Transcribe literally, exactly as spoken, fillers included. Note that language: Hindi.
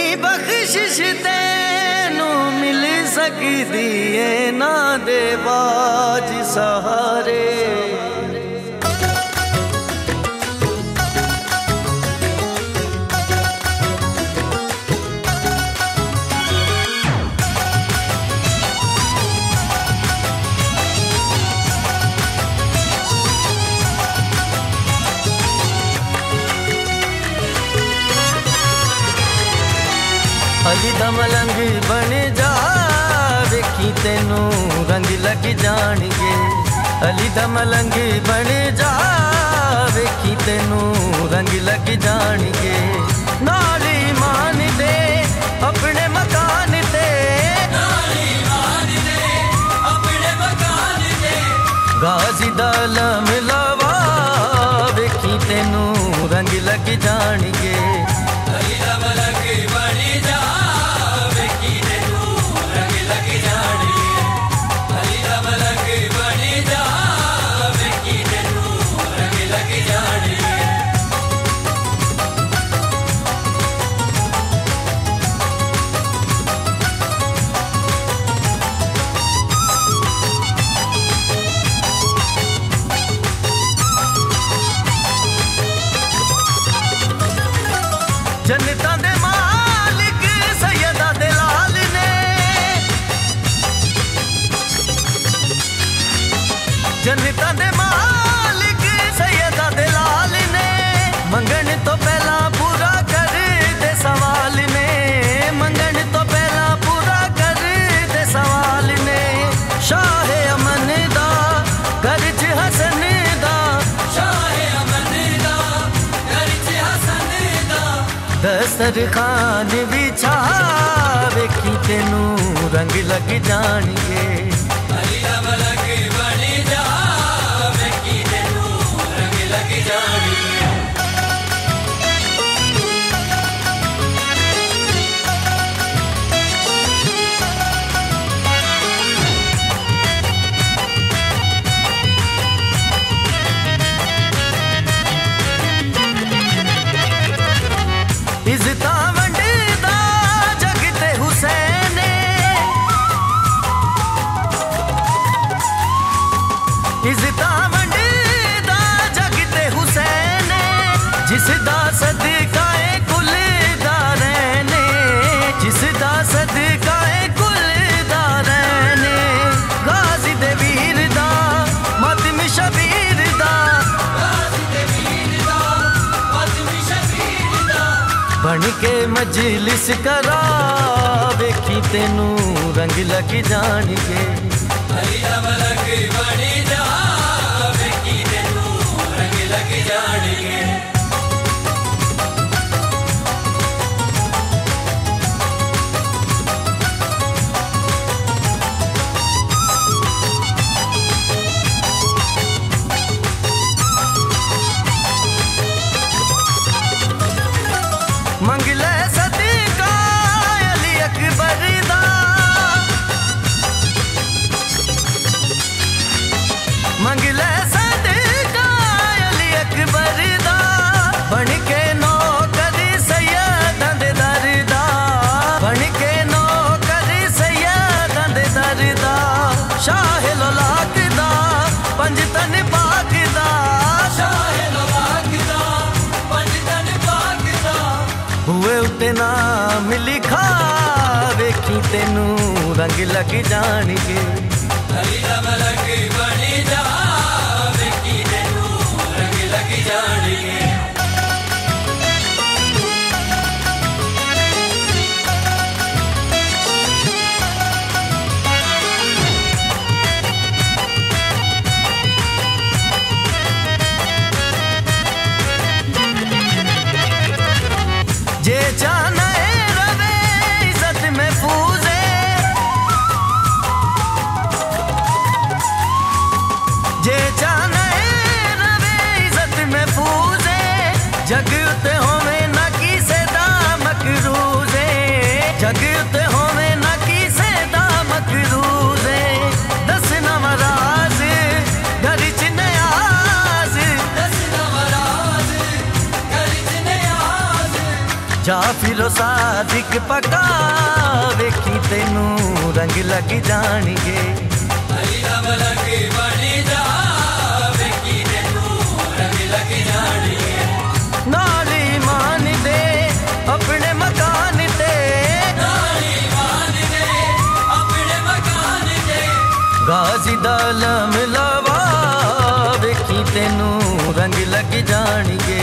कोई बख्शिश तेनू मिल सकदी है ना देवाज सहारे। अली दा मलंग बन जा वेखी तेनू रंग लग जाणगे। अली दा मलंग बन जा वेखी तेनू रंग लग जाणगे। नाल ईमान दे अपने मकान ते, नाल ईमान दे अपने मकान ते। गाजी दा अलम लावा वेखी तेनू रंग लग जाणगे। जन्नतां दे मालिक सैयदा दे लाल ने, जन्नतां दे मालिक सैयदा दे लाल ने। मंगण तो पहला पूरा कर दे सवाल ने, मंगण तो पहला पूरा कर दे सवाल ने। शाह अमन दा कर्ज हसन दा, शाह अमन दा कर्ज हसन दा। दस्तरखान बिछा वेखी तेनू रंग लग जाणगे। इज़्ज़तां वंडदा जगते हुसैन ने, इज़्ज़तां वंडदा जगते हुसैन ने। जिसदा सदका ए कुल दारैन ने, जिसदा सदका ए कुल दारैन ने। गाज़ी दे वीर दा मातमी शबीर दा, गाज़ी दे वीर दा मातमी शबीर दा। बन के मजलिस करा वेखी तेनू रंग लग जाणगे। अली दा मलंग बन जा वेखी तेनू रंग लग जाणगे। मंग ले सदका अली अकबर दा, मंग ले सदका अली अकबर दा। बन के नौकर सैयदां दे दर दा, बन के नौकर सैयदां दे दर दा। शाह लौलाक दा पंजतन पाक दा, शाह लौलाक दा पंजतन पाक दा। हुए उत्ते नाम लिखा वेखी तेनू रंग लग जाणगे। अली दा मलंग बन जा वेखी तेनू रंग लग जाणगे। जे जाना है रवे इज्जत महफूज है, जे जाना है रवे इज्जत महफूज है। जग उते होवे ना किसे दा मकरूज है, जग उते होवे ना किसे दा मकरूज है। दस नवराज घर च नयाज, दस नवराज घर च नयाज। जा जाफिर ओ सादिक पकावे की तेनू रंग लग जानिए। अली दा मलक बन जावे की तेनू रंग लग जानिए। नाल ईमान दे अपने मकान ते, नाल ईमान दे अपने मकान ते। गाजी दा लम लवावे की तेनू रंग लग जानिए।